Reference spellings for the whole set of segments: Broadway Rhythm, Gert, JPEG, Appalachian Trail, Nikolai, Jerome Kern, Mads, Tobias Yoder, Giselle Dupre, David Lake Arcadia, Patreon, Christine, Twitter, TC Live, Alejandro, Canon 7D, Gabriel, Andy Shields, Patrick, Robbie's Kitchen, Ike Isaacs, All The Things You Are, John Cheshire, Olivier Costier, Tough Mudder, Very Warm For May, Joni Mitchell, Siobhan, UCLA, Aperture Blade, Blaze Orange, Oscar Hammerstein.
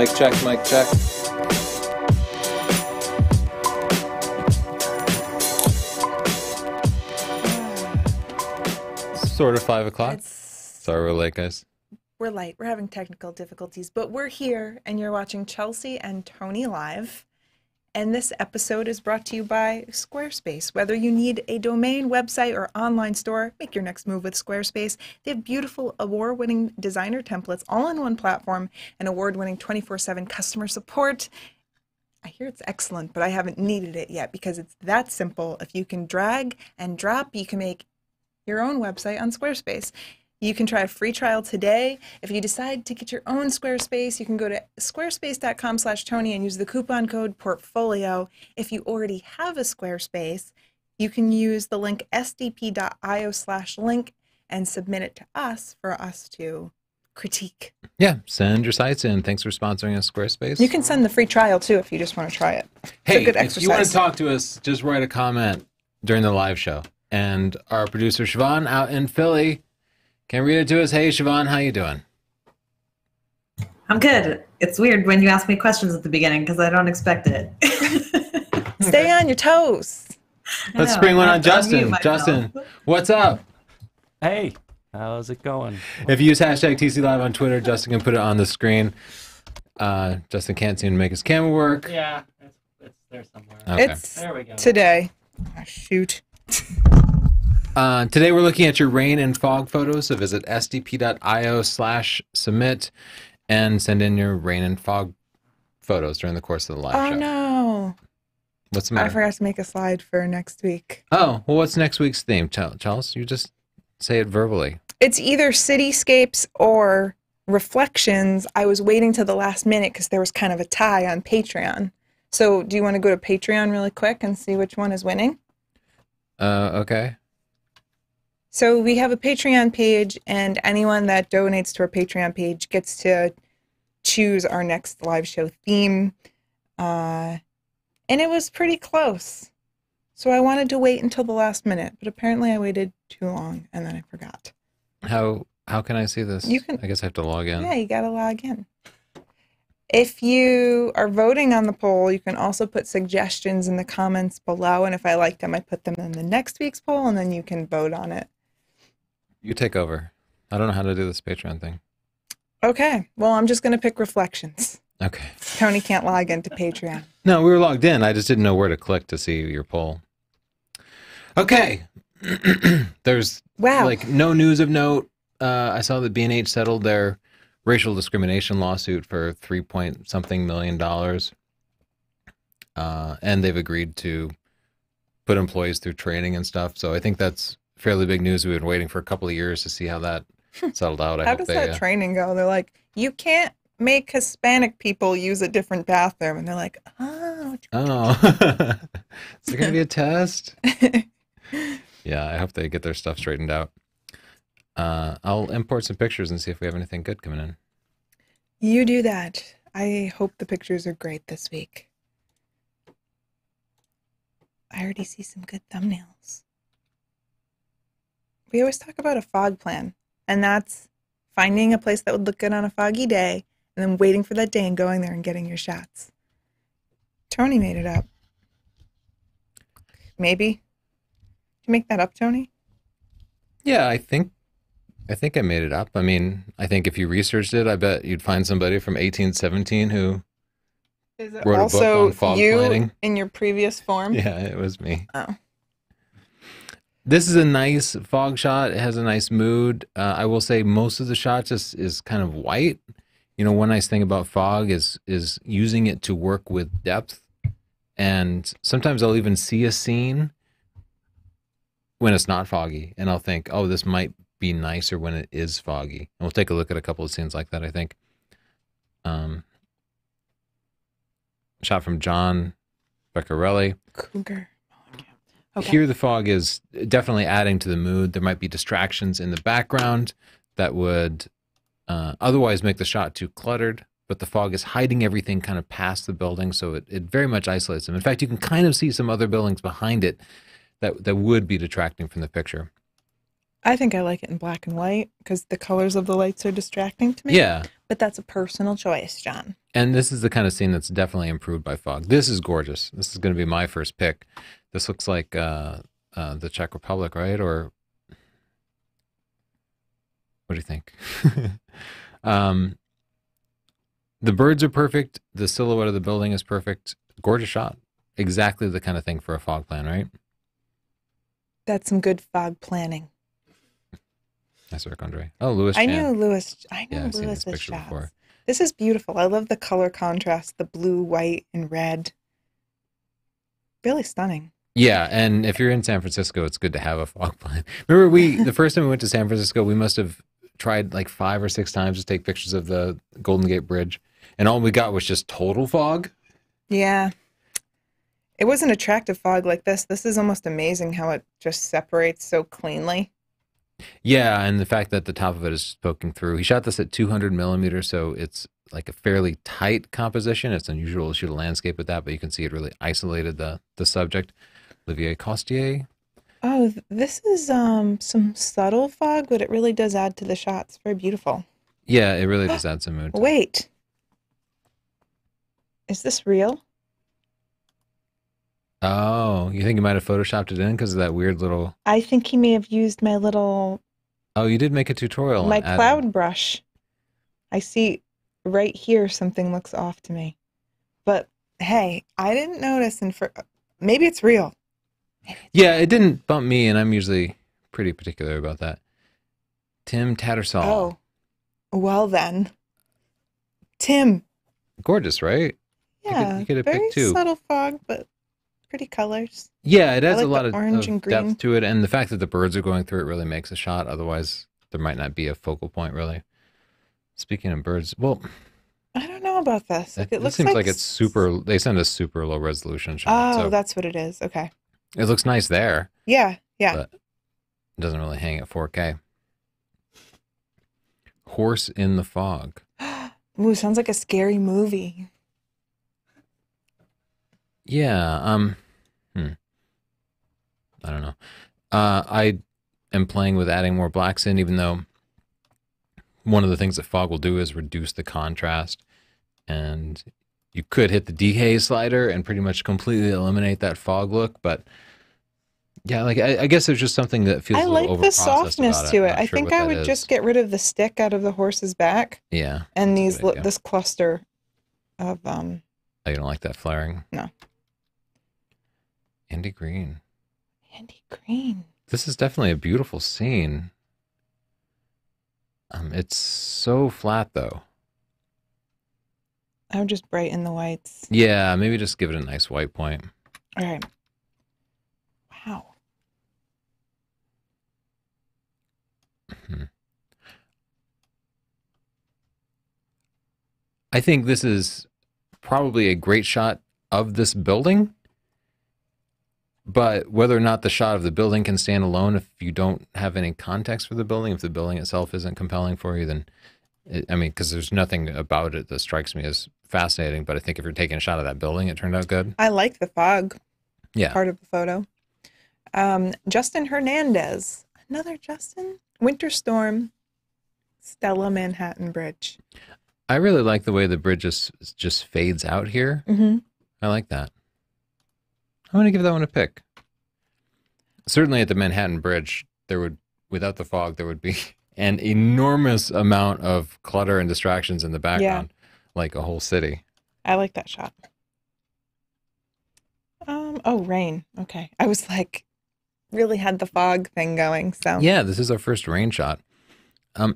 Mic check, mic check. Sort of 5 o'clock. Sorry we're late, guys. We're late. We're having technical difficulties, but we're here and you're watching Chelsea and Tony live. And this episode is brought to you by Squarespace. Whether you need a domain, website, or online store, make your next move with Squarespace. They have beautiful, award-winning designer templates all in one platform and award-winning 24/7 customer support. I hear it's excellent, but I haven't needed it yet because it's that simple. If you can drag and drop, you can make your own website on Squarespace. You can try a free trial today. If you decide to get your own Squarespace, you can go to squarespace.com/Tony and use the coupon code portfolio. If you already have a Squarespace, you can use the link sdp.io/link and submit it to us for us to critique. Yeah, send your sites in. Thanks for sponsoring us, Squarespace. You can send the free trial too if you just want to try it. Hey, it's a good exercise. If you want to talk to us, just write a comment during the live show. And our producer, Siobhan, out in Philly, can read it to us. Hey, Siobhan, how you doing? I'm good. It's weird when you ask me questions at the beginning because I don't expect it. Stay on your toes. Let's bring one on Justin. Justin, what's up? Hey, how's it going? If you use hashtag TCLive on Twitter, Justin can put it on the screen. Justin can't seem to make his camera work. Yeah, it's there somewhere. Okay. It's there we go. Today. Oh, shoot. Today we're looking at your rain and fog photos, so visit sdp.io/submit and send in your rain and fog photos during the course of the live show. Oh, no. What's the matter? I forgot to make a slide for next week. Oh, well, what's next week's theme? Charles, you just say it verbally. It's either cityscapes or reflections. I was waiting till the last minute because there was kind of a tie on Patreon. So do you want to go to Patreon really quick and see which one is winning? Okay. So we have a Patreon page, and anyone that donates to our Patreon page gets to choose our next live show theme. And it was pretty close. So I wanted to wait until the last minute, but apparently I waited too long, and then I forgot. How can I see this? You can, I guess I have to log in. Yeah, you got to log in. If you are voting on the poll, you can also put suggestions in the comments below. And if I like them, I put them in the next week's poll, and then you can vote on it. You take over. I don't know how to do this Patreon thing. Okay. Well, I'm just going to pick reflections. Okay. Tony can't log into Patreon. No, we were logged in. I just didn't know where to click to see your poll. Okay. There's like no news of note. I saw that B&H settled their racial discrimination lawsuit for $3-something million. And they've agreed to put employees through training and stuff. So I think that's fairly big news. We've been waiting for a couple of years to see how that settled out. How does that training go? They're like, you can't make Hispanic people use a different bathroom. And they're like, oh. Is there going to be a test? Yeah, I hope they get their stuff straightened out. I'll import some pictures and see if we have anything good coming in. You do that. I hope the pictures are great this week. I already see some good thumbnails. We always talk about a fog plan, and that's finding a place that would look good on a foggy day and then waiting for that day and going there and getting your shots. Tony made it up. Maybe. Did you make that up, Tony? Yeah, I think I made it up. I mean, I think if you researched it, I bet you'd find somebody from 1817 who wrote a book on fog planning. In your previous form? Yeah, it was me. Oh. This is a nice fog shot. It has a nice mood. I will say most of the shots is kind of white. You know, one nice thing about fog is using it to work with depth. And sometimes I'll even see a scene when it's not foggy, and I'll think, oh, this might be nicer when it is foggy. And we'll take a look at a couple of scenes like that, I think. Shot from John Beccarelli. Cougar. Okay. Here the fog is definitely adding to the mood. There might be distractions in the background that would otherwise make the shot too cluttered, but the fog is hiding everything kind of past the building, so it very much isolates them. In fact, you can kind of see some other buildings behind it that would be detracting from the picture. I think I like it in black and white because the colors of the lights are distracting to me. Yeah. But that's a personal choice, John. And this is the kind of scene that's definitely improved by fog. This is gorgeous. This is going to be my first pick. This looks like the Czech Republic, right? Or what do you think? The birds are perfect. The silhouette of the building is perfect. Gorgeous shot. Exactly the kind of thing for a fog plan, right? That's some good fog planning. Nice work, Andre. Oh, Louis Chan. I knew Louis's shots. Before. This is beautiful. I love the color contrast, the blue, white, and red. Really stunning. Yeah, and if you're in San Francisco, it's good to have a fog plan. Remember, the first time we went to San Francisco, we must have tried like 5 or 6 times to take pictures of the Golden Gate Bridge, and all we got was just total fog. Yeah. It wasn't attractive fog like this. This is almost amazing how it just separates so cleanly. Yeah, and the fact that the top of it is poking through. He shot this at 200 millimeters, so it's like a fairly tight composition. It's unusual to shoot a landscape with that, but you can see it really isolated the subject. Olivier Costier. Oh, this is some subtle fog, but it really does add to the shot. It's very beautiful. Yeah, it really does add some mood. Wait. Is this real? Oh, you think you might have photoshopped it in because of that weird little... I think he may have used my little... Oh, you did make a tutorial. My cloud brush. I see right here something looks off to me. But, hey, I didn't notice. Maybe it's real. Yeah, it didn't bump me, and I'm usually pretty particular about that. Tim Tattersall. Oh, well then. Tim. Gorgeous, right? Yeah, you could have picked two. Very subtle fog, but... pretty colors. Yeah, it adds like a lot of orange and green depth to it, and the fact that the birds are going through it really makes a shot. Otherwise, there might not be a focal point, really. Speaking of birds, well, I don't know about this. Like, it seems like it's super. They send a super low resolution shot. Oh, so that's what it is. Okay. It looks nice there. Yeah, yeah. But it doesn't really hang at 4K. Horse in the fog. Ooh, sounds like a scary movie. Yeah, I don't know. I am playing with adding more blacks in, even though one of the things that fog will do is reduce the contrast, and you could hit the dehaze slider and pretty much completely eliminate that fog look, but yeah, like I guess there's just something that feels a little overprocessed about it. I like the softness to it. I think I would just get rid of the stick out of the horse's back. Yeah. And this cluster of Oh, you don't like that flaring? No. Andy Green. Andy Green. This is definitely a beautiful scene. It's so flat, though. I would just brighten the whites. Yeah, maybe just give it a nice white point. All right. Wow. I think this is probably a great shot of this building, but whether or not the shot of the building can stand alone, if you don't have any context for the building, if the building itself isn't compelling for you, then I mean, because there's nothing about it that strikes me as fascinating, but I think if you're taking a shot of that building, it turned out good. I like the fog. Yeah, part of the photo. Justin Hernandez, another Justin. Winter Storm, Stella, Manhattan Bridge. I really like the way the bridge just fades out here. Mm-hmm. I like that. I'm going to give that one a pick. Certainly at the Manhattan Bridge, there would, without the fog, there would be an enormous amount of clutter and distractions in the background, yeah. Like a whole city. I like that shot. Oh, rain. Okay. I was like, really had the fog thing going. So yeah, this is our first rain shot. You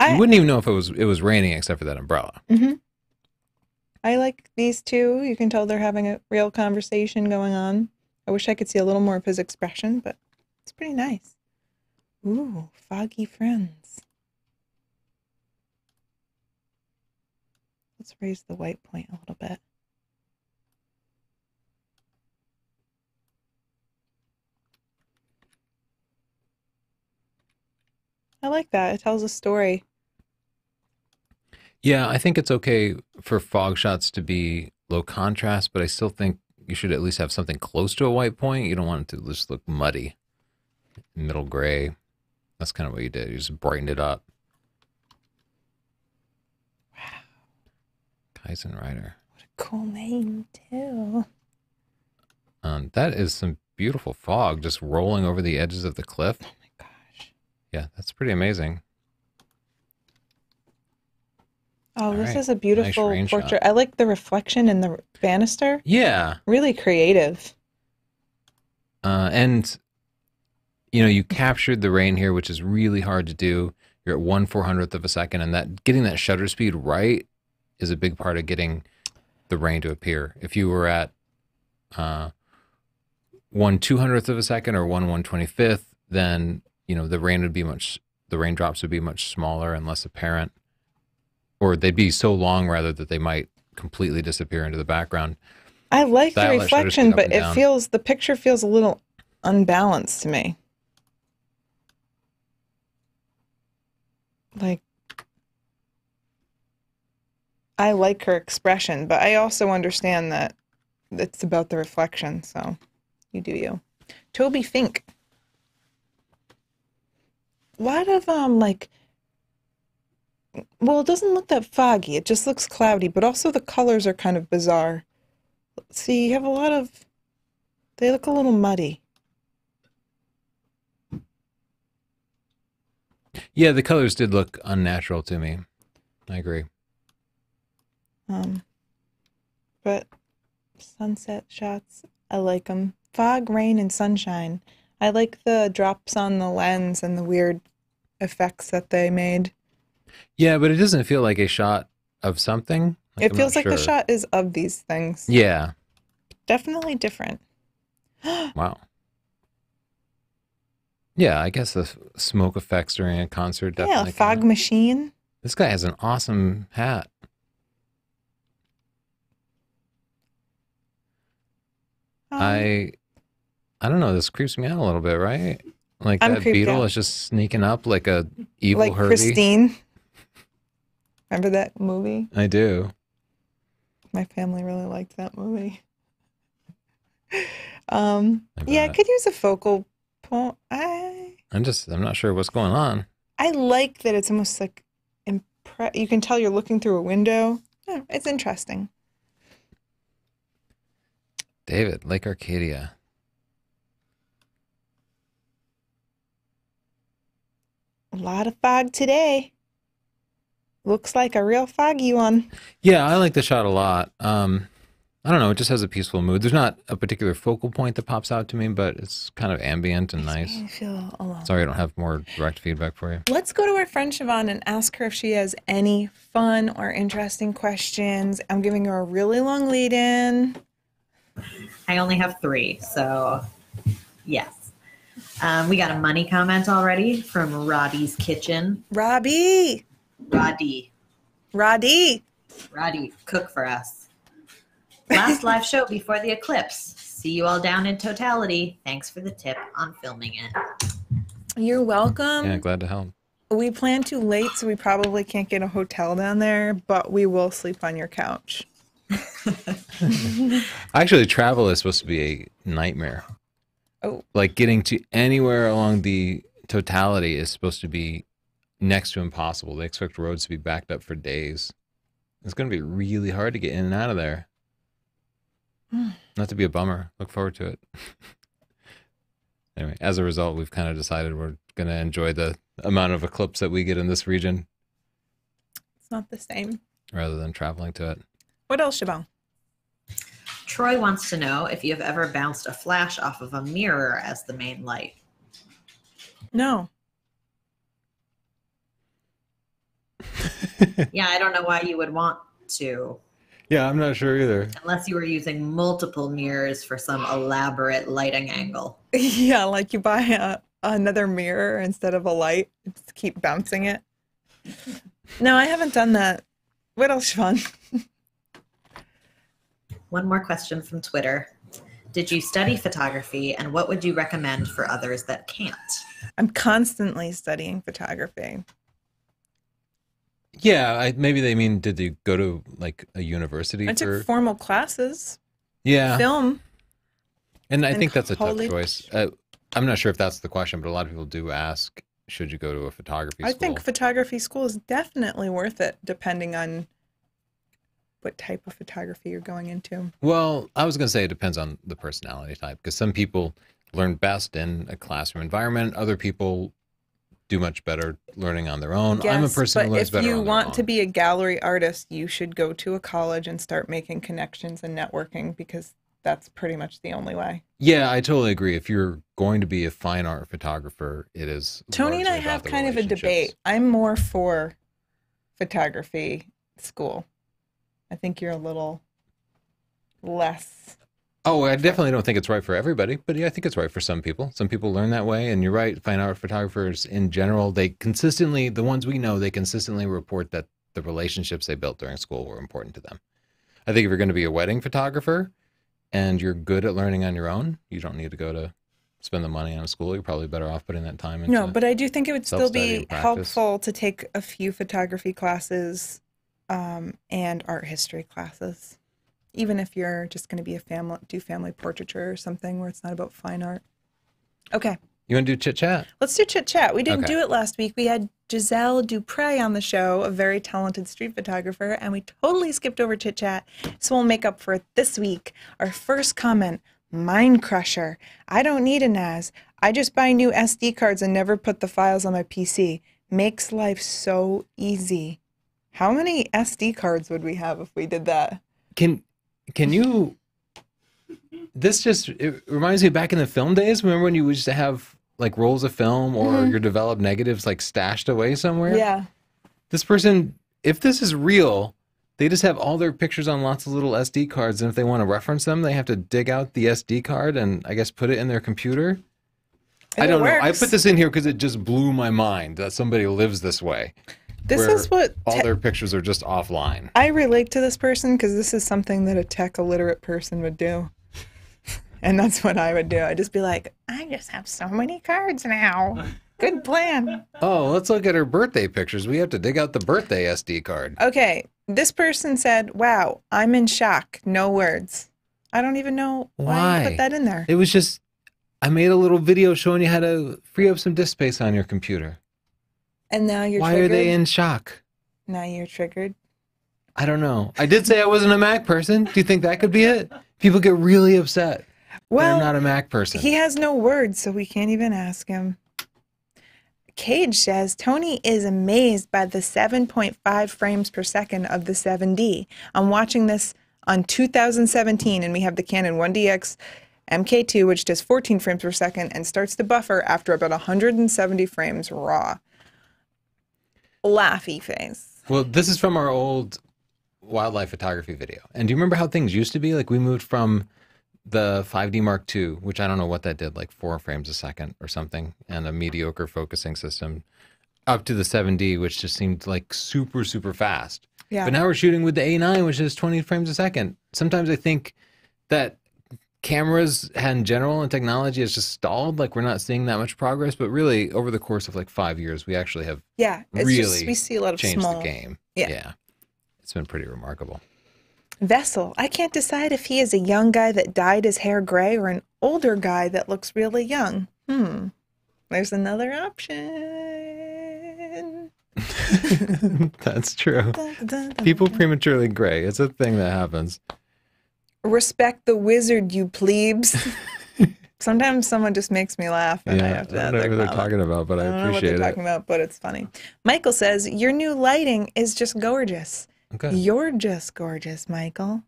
wouldn't even know if it was raining except for that umbrella. Mm-hmm. I like these two. You can tell they're having a real conversation going on. I wish I could see a little more of his expression, but it's pretty nice. Ooh, foggy friends. Let's raise the white point a little bit. I like that. It tells a story. Yeah, I think it's okay for fog shots to be low contrast, but I still think you should at least have something close to a white point. You don't want it to just look muddy, middle gray. That's kind of what you did. You just brightened it up. Kaisenreiter. What a cool name, too. That is some beautiful fog just rolling over the edges of the cliff. Oh, my gosh. Yeah, that's pretty amazing. Oh, all this right. is a beautiful nice portrait. Shot. I like the reflection in the banister. Yeah. Really creative. And, you know, you captured the rain here, which is really hard to do. You're at 1/400th of a second, and that getting that shutter speed right is a big part of getting the rain to appear. If you were at 1/200th of a second or 1/125th, then, you know, the raindrops would be much smaller and less apparent. Or they'd be so long, rather, that they might completely disappear into the background. I like the reflection, but it feels, the picture feels a little unbalanced to me. Like, I like her expression, but I also understand that it's about the reflection, so you do you. Toby Fink. A lot of, like, well, it doesn't look that foggy. It just looks cloudy, but also the colors are kind of bizarre. See, you have a lot of, they look a little muddy. Yeah, the colors did look unnatural to me. I agree. But sunset shots, I like them. Fog, rain, and sunshine. I like the drops on the lens and the weird effects that they made. Yeah, but it doesn't feel like a shot of something. Like, it feels like the shot is of these things. Yeah. Definitely different. Wow. Yeah, I guess the smoke effects during a concert definitely. Yeah, a fog machine. This guy has an awesome hat. I don't know, this creeps me out a little bit, right? Like, I'm that beetle out. Is just sneaking up like a evil Herbie. Like Christine. Remember that movie? I do. My family really liked that movie. Yeah, I could use a focal point. I'm not sure what's going on. I like that it's almost like, you can tell you're looking through a window. Yeah, it's interesting. David, Lake Arcadia. A lot of fog today. Looks like a real foggy one. Yeah, I like the shot a lot. I don't know, it just has a peaceful mood. There's not a particular focal point that pops out to me, but it's kind of ambient and nice. I feel alone. Sorry, I don't have more direct feedback for you. Let's go to our friend Siobhan and ask her if she has any fun or interesting questions. I'm giving her a really long lead-in. I only have 3, so yes. We got a money comment already from Robbie's Kitchen. Robbie! Roddy, cook for us. Last live show before the eclipse. See you all down in totality. Thanks for the tip on filming it. You're welcome. Yeah, glad to help. We plan too late, so we probably can't get a hotel down there, but we will sleep on your couch. Actually, travel is supposed to be a nightmare. Oh. Like, getting to anywhere along the totality is supposed to be next to impossible. They expect roads to be backed up for days. It's going to be really hard to get in and out of there. Not to be a bummer. Look forward to it. Anyway, as a result, we've kind of decided we're going to enjoy the amount of eclipse that we get in this region. It's not the same. Rather than traveling to it. What else, Siobhan? Troy wants to know if you've ever bounced a flash off of a mirror as the main light. No. Yeah, I don't know why you would want to. Yeah, I'm not sure either. Unless you were using multiple mirrors for some elaborate lighting angle. Yeah, like you buy another mirror instead of a light. Just keep bouncing it. No, I haven't done that. What else, Siobhan? One more question from Twitter. Did you study photography, and what would you recommend for others that can't? I'm constantly studying photography. Yeah, maybe they mean, did you go to like a university? I took formal classes. Yeah. Film. And I think that's a tough choice. I'm not sure if that's the question, but a lot of people do ask, should you go to a photography school? I think photography school is definitely worth it, depending on what type of photography you're going into? Well, I was going to say it depends on the personality type, because some people learn best in a classroom environment. Other people do much better learning on their own. Yes, I'm a person who learns better on their own. If you want to be a gallery artist, you should go to a college and start making connections and networking, because that's pretty much the only way. Yeah, I totally agree. If you're going to be a fine art photographer, it is. Tony and I have kind of a debate. I'm more for photography school. I think you're a little less. Oh, I definitely don't think it's right for everybody, but yeah, I think it's right for some people. Some people learn that way, and you're right. Fine art photographers in general, they consistently, the ones we know, they consistently report that the relationships they built during school were important to them. I think if you're going to be a wedding photographer and you're good at learning on your own, you don't need to go to spend the money on a school. You're probably better off putting that time into. No, but I do think it would still be helpful to take a few photography classes and art history classes, even if you're just going to be a family portraiture or something where it's not about fine art. Okay. You want to do chit chat? Let's do chit chat. We didn't do it last week. We had Giselle Dupre on the show, a very talented street photographer, and we totally skipped over chit chat. So we'll make up for it this week. Our first comment, Mind Crusher. I don't need a NAS. I just buy new SD cards and never put the files on my PC. Makes life so easy. How many SD cards would we have if we did that? Can you, this just, it reminds me back in the film days, remember when you used to have like rolls of film or your developed negatives like stashed away somewhere? Yeah. This person, if this is real, they just have all their pictures on lots of little SD cards, and if they want to reference them, they have to dig out the SD card and I guess put it in their computer. I don't know. I put this in here because it just blew my mind that somebody lives this way. This is what all their pictures are just offline. I relate to this person because this is something that a tech illiterate person would do. And that's what I would do. I'd just be like, I just have so many cards now. Good plan. Oh, let's look at her birthday pictures. We have to dig out the birthday SD card. Okay. This person said, wow, I'm in shock. No words. I don't even know why I put that in there. It was just, I made a little video showing you how to free up some disk space on your computer. And now you're triggered? Why are they in shock? Now you're triggered? I don't know. I did say I wasn't a Mac person. Do you think that could be it? People get really upset. Well, I'm not a Mac person. He has no words, so we can't even ask him. Cage says, Tony is amazed by the 7.5 frames per second of the 7D. I'm watching this on 2017, and we have the Canon 1DX MK2, which does 14 frames per second and starts to buffer after about 170 frames raw. Laughy face. Well, this is from our old wildlife photography video. And do you remember how things used to be? Like, we moved from the 5D Mark II, which I don't know what that did, like 4 frames a second or something, and a mediocre focusing system, up to the 7D, which just seemed like super, super fast. Yeah. But now we're shooting with the A9, which is 20 frames a second. Sometimes I think that cameras in general and technology has just stalled. Like, we're not seeing that much progress, but really over the course of like 5 years, we actually have we see a lot of changed the game. Yeah, it's been pretty remarkable. Vessel, I can't decide if he is a young guy that dyed his hair gray or an older guy that looks really young. There's another option. That's true. People prematurely gray. It's a thing that happens. Respect the wizard, you plebes. Sometimes someone just makes me laugh, and I have to. I don't know what they're talking about, but I appreciate it. I don't know what they're talking about, but it's funny. Michael says, your new lighting is just gorgeous. Okay. You're just gorgeous, Michael.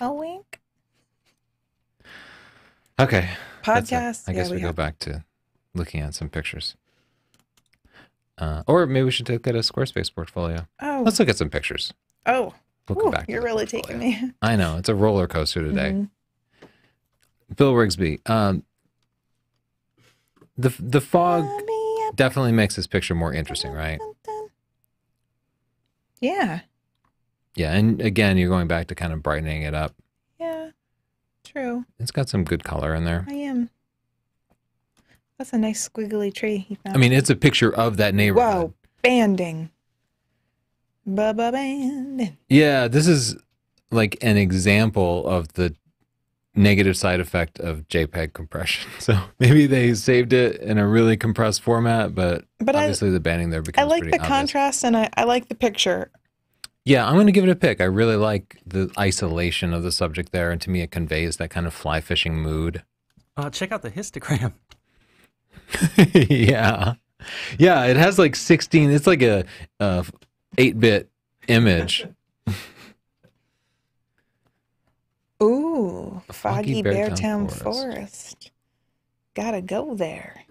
A wink. Okay. Podcast. I guess we go back to looking at some pictures. Or maybe we should look at a Squarespace portfolio. Oh. Let's look at some pictures. Oh. We'll back. You're really taking me. I know. It's a roller coaster today. Bill Rigsby. The fog definitely makes this picture more interesting, right? Yeah. Yeah, and again, you're going back to kind of brightening it up. Yeah, true. It's got some good color in there. I am. That's a nice squiggly tree he found. I mean, it's a picture of that neighborhood. Whoa, banding. Bubba Bandin. Yeah, this is like an example of the negative side effect of JPEG compression. So maybe they saved it in a really compressed format, but obviously the banding there becomes pretty obvious. I like the contrast, and I like the picture. Yeah, I'm going to give it a pick. I really like the isolation of the subject there, and to me it conveys that kind of fly fishing mood. Check out the histogram. Yeah. Yeah, it has like 16, it's like a 8-bit image. Ooh, foggy Beartown Forest. Gotta go there.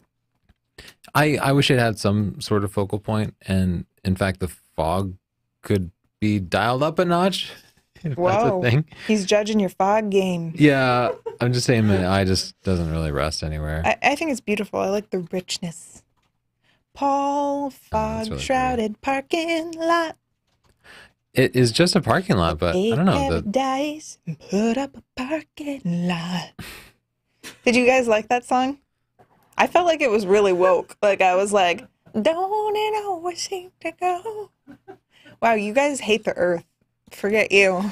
I wish it had some sort of focal point, and in fact the fog could be dialed up a notch. Whoa, that's a thing. He's judging your fog game. Yeah, I'm just saying my eye just doesn't really rest anywhere. I think it's beautiful. I like the richness. Paul, fog-shrouded parking lot. It is just a parking lot, but I don't know. Paradise, put up a parking lot. Did you guys like that song? I felt like it was really woke. Like, I was like, don't it always seem to go? Wow, you guys hate the earth. Forget you.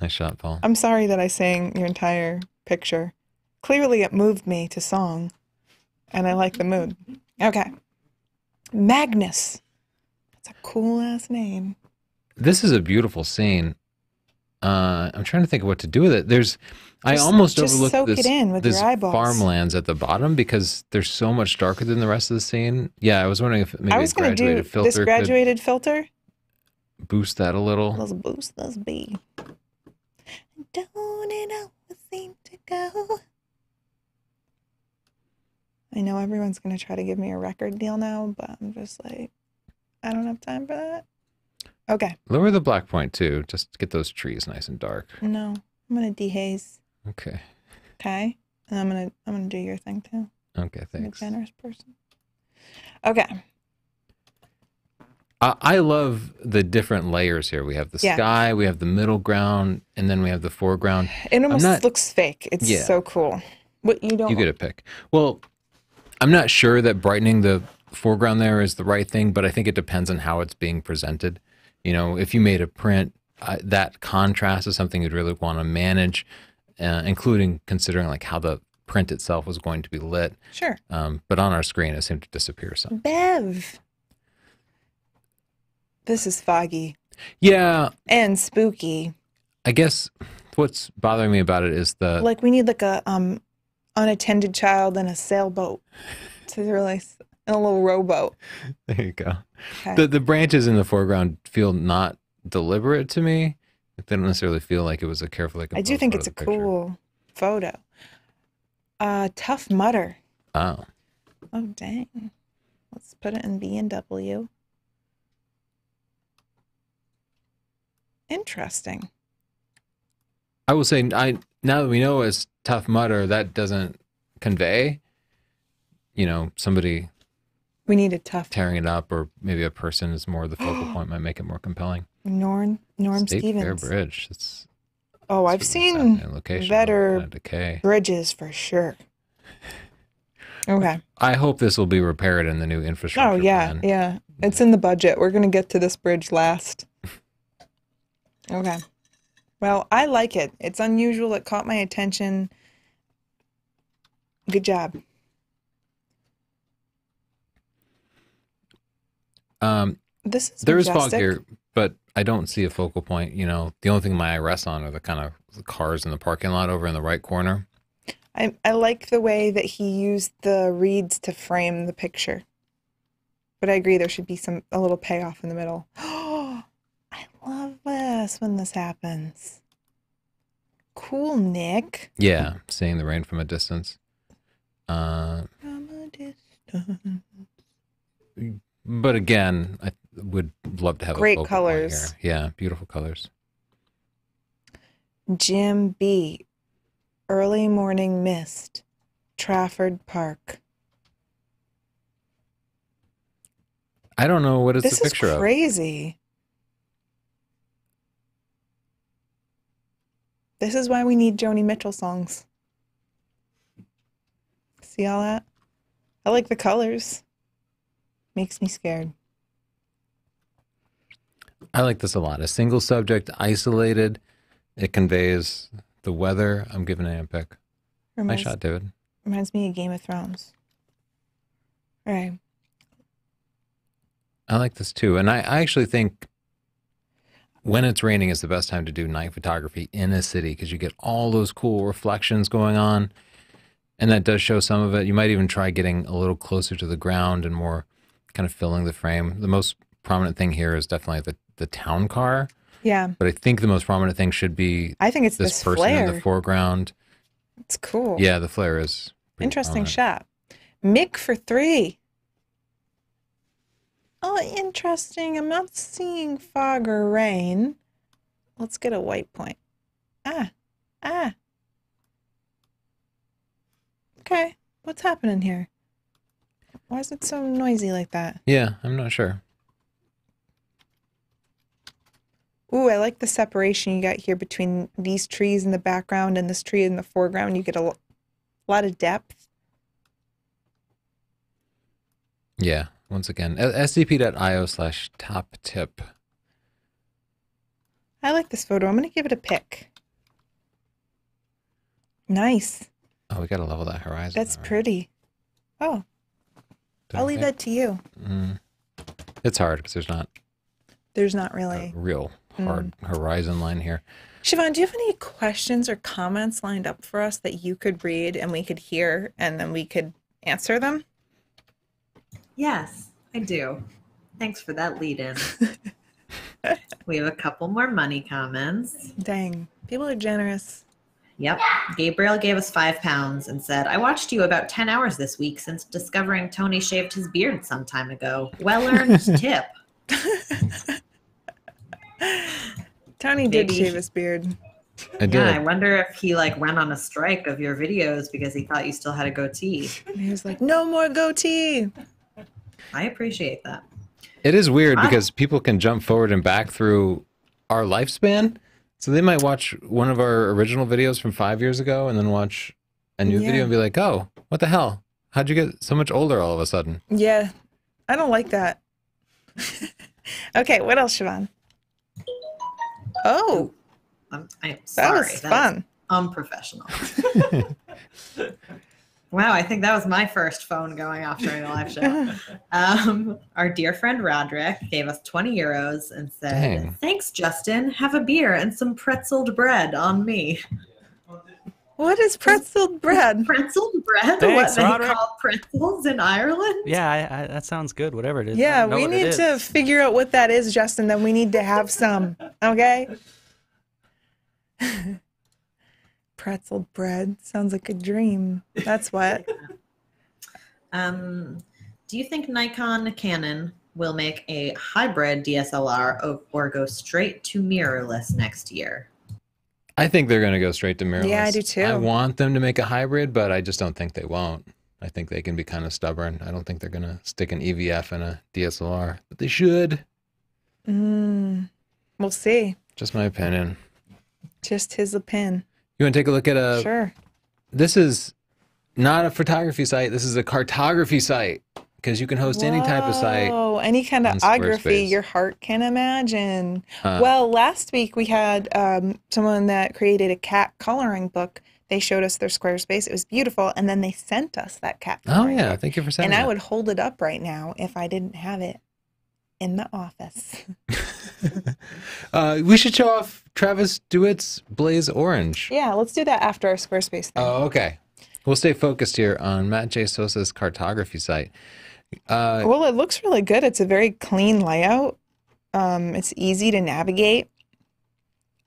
Nice shot, Paul. I'm sorry that I sang your entire picture. Clearly it moved me to song, and I like the mood. Okay. Magnus. That's a cool-ass name. This is a beautiful scene. I'm trying to think of what to do with it. There's, I almost overlooked this farmlands at the bottom because they're so much darker than the rest of the scene. Yeah, I was wondering if maybe a graduated filter. This graduated filter? Boost that a little. Let's boost this B. Don't it always seem to go? I know everyone's going to try to give me a record deal now, but I'm just like, I don't have time for that. Okay. Lower the black point too, just to get those trees nice and dark. No, I'm gonna dehaze. Okay. Okay, and I'm gonna do your thing too. Okay, thanks. I'm a generous person. Okay. I love the different layers here. We have the sky, we have the middle ground, and then we have the foreground. It almost looks fake. It's so cool. What you don't? You get a pick. Well, I'm not sure that brightening the foreground there is the right thing, but I think it depends on how it's being presented. You know, if you made a print, that contrast is something you'd really want to manage, including considering like how the print itself was going to be lit. Sure. But on our screen, it seemed to disappear some. Bev. This is foggy. Yeah. And spooky. I guess what's bothering me about it is the... Like, we need like a unattended child and a sailboat to release... And a little rowboat. There you go. Okay. The branches in the foreground feel not deliberate to me. They don't necessarily feel like it was a careful. I do think it's a cool photo. Tough Mudder. Oh. Oh, dang. Let's put it in B&W. Interesting. I will say, now that we know it's Tough Mudder, that doesn't convey, you know, somebody... We need a tough tearing it up, or maybe a person is more the focal point. Might make it more compelling. Norm State Stevens. Fair Bridge. It's, oh, I've seen better bridges for sure. Okay. I hope this will be repaired in the new infrastructure. Oh yeah, plan. Yeah. It's in the budget. We're gonna get to this bridge last. Okay. Well, I like it. It's unusual. It caught my attention. Good job. There is fog here, but I don't see a focal point. You know, the only thing my eye rests on are the kind of the cars in the parking lot over in the right corner. I like the way that he used the reeds to frame the picture, but I agree there should be a little payoff in the middle. Oh, I love this when this happens. Cool, Nick. Yeah, seeing the rain from a distance. From a distance. But again, I would love to have great colors. Yeah, beautiful colors. Jim B. Early morning mist, Trafford Park. I don't know what it's a picture of. This is crazy. This is why we need Joni Mitchell songs. See all that? I like the colors. Makes me scared. I like this a lot. A single subject, isolated. It conveys the weather. I'm giving it a pick. Nice shot, David. Reminds me of Game of Thrones. All right. I like this too. And I actually think when it's raining is the best time to do night photography in a city, because you get all those cool reflections going on. And that does show some of it. You might even try getting a little closer to the ground and more kind of filling the frame. The most prominent thing here is definitely the town car. Yeah. But I think the most prominent thing should be, I think it's this person flare in the foreground. It's cool. Yeah, the flare is interesting prominent. Shot. Mick for three. Oh, interesting. I'm not seeing fog or rain. Let's get a white point. Ah. Okay, what's happening here? Why is it so noisy like that? Yeah, I'm not sure. Ooh, I like the separation you got here between these trees in the background and this tree in the foreground. You get a lot of depth. Yeah, once again, sdp.io/top tip. I like this photo. I'm going to give it a pick. Nice. Oh, we got to level that horizon. That's though, right? Pretty. Oh, I'll leave that to you. Mm. It's hard because there's not really a real hard horizon line here. Siobhan, do you have any questions or comments lined up for us that you could read and we could hear and then we could answer them? Yes, I do. Thanks for that lead in. We have a couple more money comments. Dang, people are generous. Yep. Gabriel gave us £5 and said, I watched you about 10 hours this week since discovering Tony shaved his beard some time ago. Well-earned tip. Tony did shave his beard. I did. Yeah, I wonder if he like went on a strike of your videos because he thought you still had a goatee. And he was like, no more goatee. I appreciate that. It is weird because people can jump forward and back through our lifespan. So they might watch one of our original videos from 5 years ago and then watch a new video and be like, oh, what the hell? How'd you get so much older all of a sudden? Yeah, I don't like that. Okay, what else, Siobhan? Oh, I'm sorry. That was fun. Unprofessional. Wow, I think that was my first phone going off during the live show. Our dear friend Roderick gave us 20 euros and said, dang. Thanks, Justin. Have a beer and some pretzeled bread on me. What is pretzeled bread? Pretzeled bread? Thanks, what Roderick. They call pretzels in Ireland? Yeah, I that sounds good, whatever it is. Yeah, we need to figure out what that is, Justin. Then we need to have some, okay? Pretzel bread sounds like a dream. That's what. Do you think Nikon Canon will make a hybrid DSLR or go straight to mirrorless next year? I think they're going to go straight to mirrorless. Yeah, I do too. I want them to make a hybrid, but I just don't think they won't. I think they can be kind of stubborn. I don't think they're going to stick an EVF in a DSLR, but they should. We'll see. Just my opinion. Just his opinion. You want to take a look at a... Sure. This is not a photography site. This is a cartography site because you can host any type of site. Oh, any kind of geography your heart can imagine. Well, last week we had someone that created a cat coloring book. They showed us their Squarespace. It was beautiful. And then they sent us that cat coloring book. Thank you for sending it. And I would hold it up right now if I didn't have it in the office. We should show off Travis Dewitt's Blaze Orange. Yeah, let's do that after our Squarespace thing. Oh, okay. We'll stay focused here on Matt J. Sosa's cartography site. Well, it looks really good. It's a very clean layout. It's easy to navigate.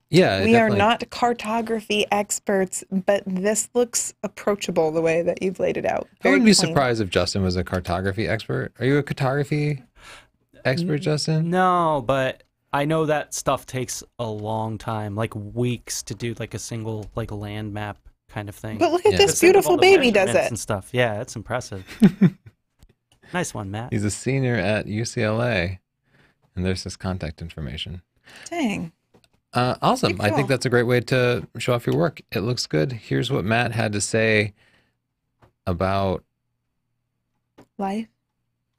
Yeah, we are not cartography experts, but this looks approachable the way that you've laid it out. Very I wouldn't be clean. Surprised if Justin was a cartography expert. Are you a cartography expert, Justin? No, but I know that stuff takes a long time, like weeks to do like a single like land map kind of thing. But look at this beautiful baby does it. And stuff. Yeah, that's impressive. Nice one, Matt. He's a senior at UCLA. And there's his contact information. Dang. Awesome. Cool. I think that's a great way to show off your work. It looks good. Here's what Matt had to say about life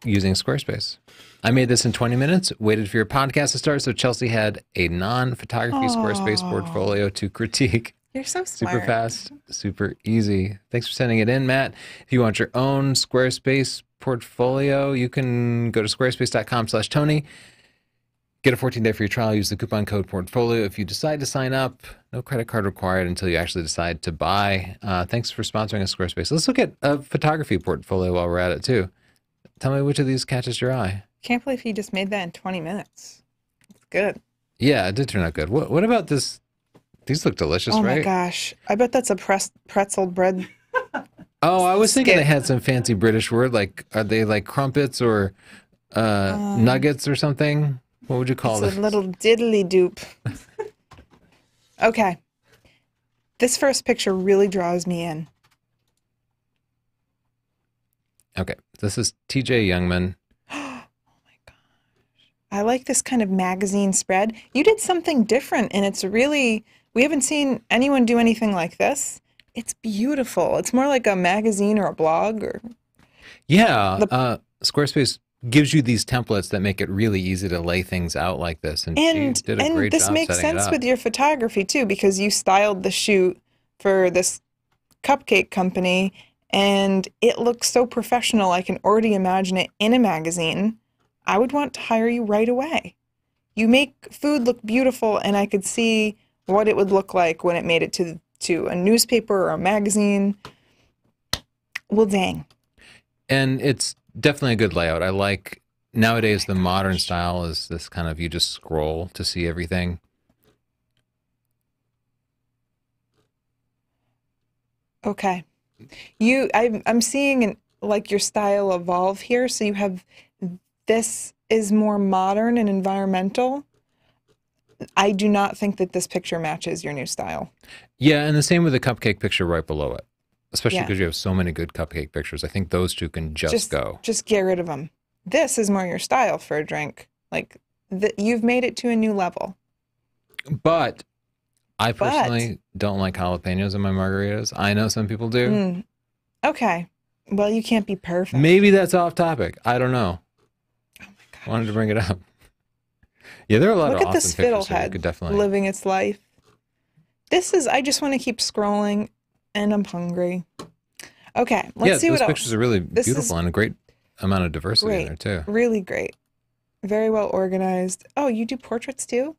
using Squarespace. I made this in 20 minutes, waited for your podcast to start, so Chelsea had a non-photography Squarespace portfolio to critique. You're so smart. Super fast, super easy. Thanks for sending it in, Matt. If you want your own Squarespace portfolio, you can go to squarespace.com/Tony. Get a 14-day free trial. Use the coupon code portfolio if you decide to sign up. No credit card required until you actually decide to buy. Thanks for sponsoring us, Squarespace. Let's look at a photography portfolio while we're at it, too. Tell me which of these catches your eye. Can't believe he just made that in 20 minutes. It's good. Yeah, it did turn out good. What about this? These look delicious, right? Oh, my gosh. I bet that's a pretzel bread. Oh, I was thinking they had some fancy British word. Like, are they like crumpets or nuggets or something? What would you call this? It's a little diddly-doop. Okay. This first picture really draws me in. Okay. This is TJ Youngman. Oh, my gosh. I like this kind of magazine spread. You did something different, and it's really... We haven't seen anyone do anything like this. It's beautiful. It's more like a magazine or a blog. Or yeah. Squarespace gives you these templates that make it really easy to lay things out like this. And this makes sense with your photography, too, because you styled the shoot for this cupcake company, and it looks so professional. I can already imagine it in a magazine. I would want to hire you right away. You make food look beautiful, and I could see what it would look like when it made it to a newspaper or a magazine. Well, dang. And it's definitely a good layout. I like, nowadays, the modern style is this kind of, you just scroll to see everything. Okay. I'm seeing, like, your style evolve here. So you have, this is more modern and environmental. I do not think that this picture matches your new style. Yeah, and the same with the cupcake picture right below it. Especially because you have so many good cupcake pictures. I think those two can just go. Just get rid of them. This is more your style for a drink. Like, you've made it to a new level. But I personally don't like jalapenos in my margaritas. I know some people do. Mm, okay. Well, you can't be perfect. Maybe that's off topic. I don't know. Oh, my gosh. I wanted to bring it up. Yeah, there are a lot of awesome pictures. Look at this fiddlehead definitely... living its life. This is, I just want to keep scrolling. And I'm hungry. Okay, let's see what else. Yeah, those pictures are really beautiful and a great amount of diversity in there, too. Really great. Very well organized. Oh, you do portraits, too?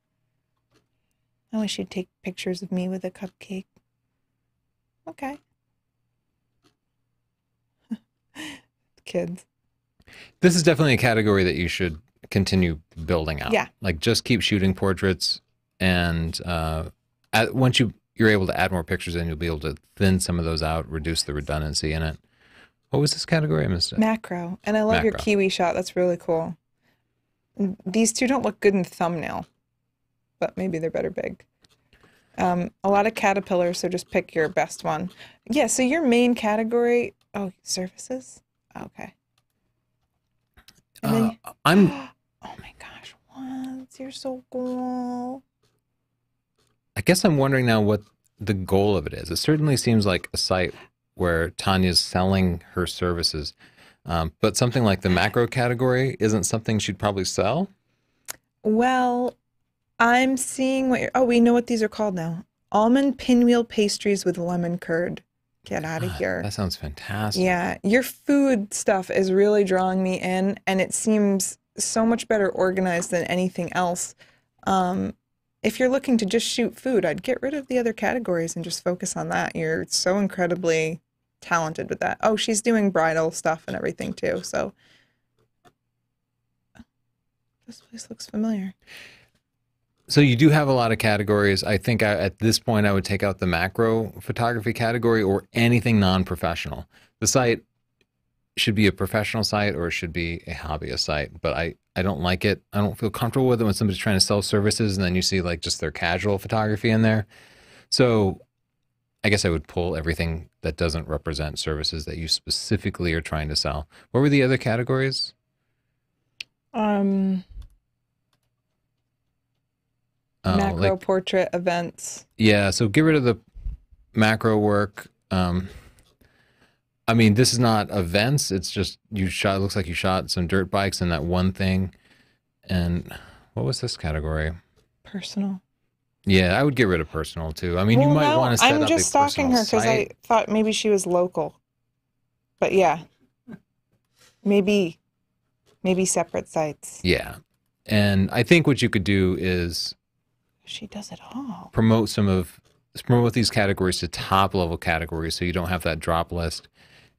I wish you'd take pictures of me with a cupcake. Okay. Kids. This is definitely a category that you should continue building out. Yeah. Like, just keep shooting portraits, and once you're able to add more pictures in, you'll be able to thin some of those out, reduce the redundancy in it. What was this category? I missed it. Macro. And I love your kiwi shot. That's really cool. These two don't look good in thumbnail, but maybe they're better big. A lot of caterpillars, so just pick your best one. Yeah, so your main category... Oh, surfaces? Okay. And then, oh my gosh, once. You're so cool. I guess I'm wondering now what the goal of it is. It certainly seems like a site where Tanya's selling her services, but something like the macro category isn't something she'd probably sell? Well, I'm seeing what you're... Oh, we know what these are called now. Almond pinwheel pastries with lemon curd. Get out of here. That sounds fantastic. Yeah, your food stuff is really drawing me in, and it seems so much better organized than anything else. If you're looking to just shoot food, I'd get rid of the other categories and just focus on that. You're so incredibly talented with that. Oh, she's doing bridal stuff and everything too, so. This place looks familiar. So you do have a lot of categories. I think at this point I would take out the macro photography category or anything non-professional. The site should be a professional site or it should be a hobbyist site, but I don't like it. I don't feel comfortable with it when somebody's trying to sell services and then you see like just their casual photography in there. So I guess I would pull everything that doesn't represent services that you specifically are trying to sell. What were the other categories? Macro, like, portrait, events. Yeah, so get rid of the macro work. I mean, this is not events. It's just you shot. It looks like you shot some dirt bikes and that one thing. And what was this category? Personal. Yeah, I would get rid of personal too. I mean, well, you might want to set up a personal site. I'm just stalking her because I thought maybe she was local. But yeah, Maybe separate sites. Yeah. And I think what you could do is... She does it all. Promote some of... Promote these categories to top-level categories so you don't have that drop list.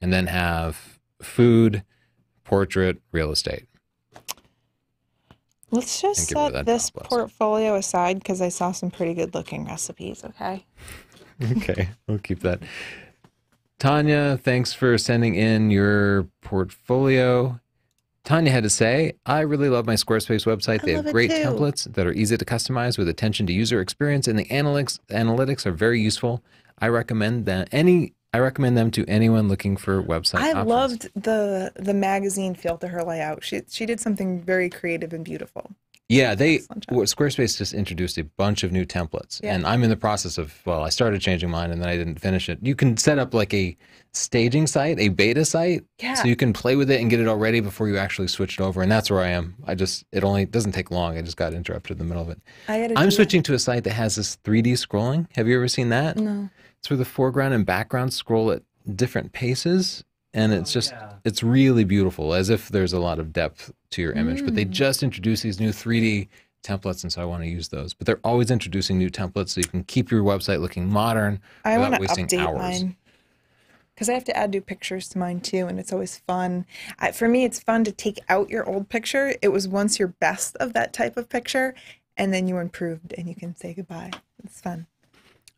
And then have food, portrait, real estate. Let's just set this portfolio aside because I saw some pretty good-looking recipes, okay? Okay, we'll keep that. Tanya, thanks for sending in your portfolio. Tanya had to say, I really love my Squarespace website. They have great templates that are easy to customize with attention to user experience, and the analytics are very useful. I recommend them to anyone looking for website options. I loved the magazine feel to her layout. She did something very creative and beautiful. Yeah, Squarespace just introduced a bunch of new templates, and I'm in the process of, well, I started changing mine and then I didn't finish it. You can set up like a staging site, a beta site, so you can play with it and get it all ready before you actually switch it over, and that's where I am. It doesn't take long. I just got interrupted in the middle of it. I'm switching to a site that has this 3D scrolling. Have you ever seen that? No. It's where the foreground and background scroll at different paces. And it's just, it's really beautiful, as if there's a lot of depth to your image. But they just introduced these new 3D templates, and so I want to use those. But they're always introducing new templates, so you can keep your website looking modern without wasting hours. I want to update mine, because I have to add new pictures to mine, too, and it's always fun. For me, it's fun to take out your old picture. It was once your best of that type of picture, and then you improved, and you can say goodbye. It's fun.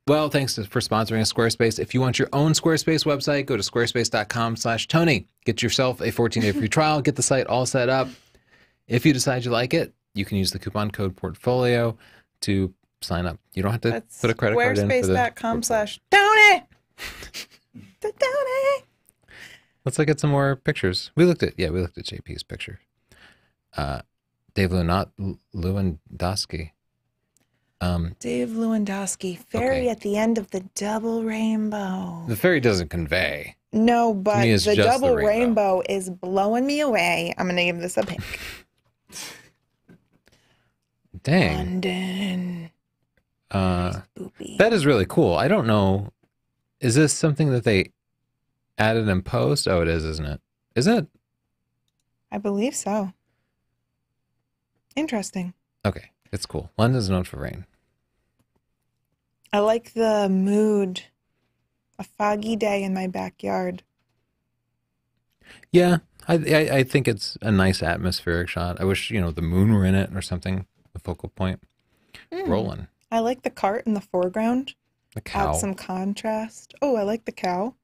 Well, thanks for sponsoring Squarespace. If you want your own Squarespace website, go to squarespace.com/Tony. Get yourself a 14-day free trial. Get the site all set up. If you decide you like it, you can use the coupon code portfolio to sign up. You don't have to put a credit card in. Squarespace.com/Tony. Tony. Let's look at some more pictures. We looked at JP's picture. Dave Lewandowski. Dave Lewandowski, fairy at the end of the double rainbow. The fairy doesn't convey. No, but the double rainbow is blowing me away. I'm going to give this a pink. Dang. London. That is really cool. I don't know. Is this something that they added in post? Oh, it is, isn't it? Is it? I believe so. Interesting. Okay. It's cool. London's known for rain. I like the mood. A foggy day in my backyard. Yeah, I think it's a nice atmospheric shot. I wish, you know, the moon were in it or something, the focal point. Rolling. I like the cart in the foreground. The cow. Add some contrast. Oh, I like the cow.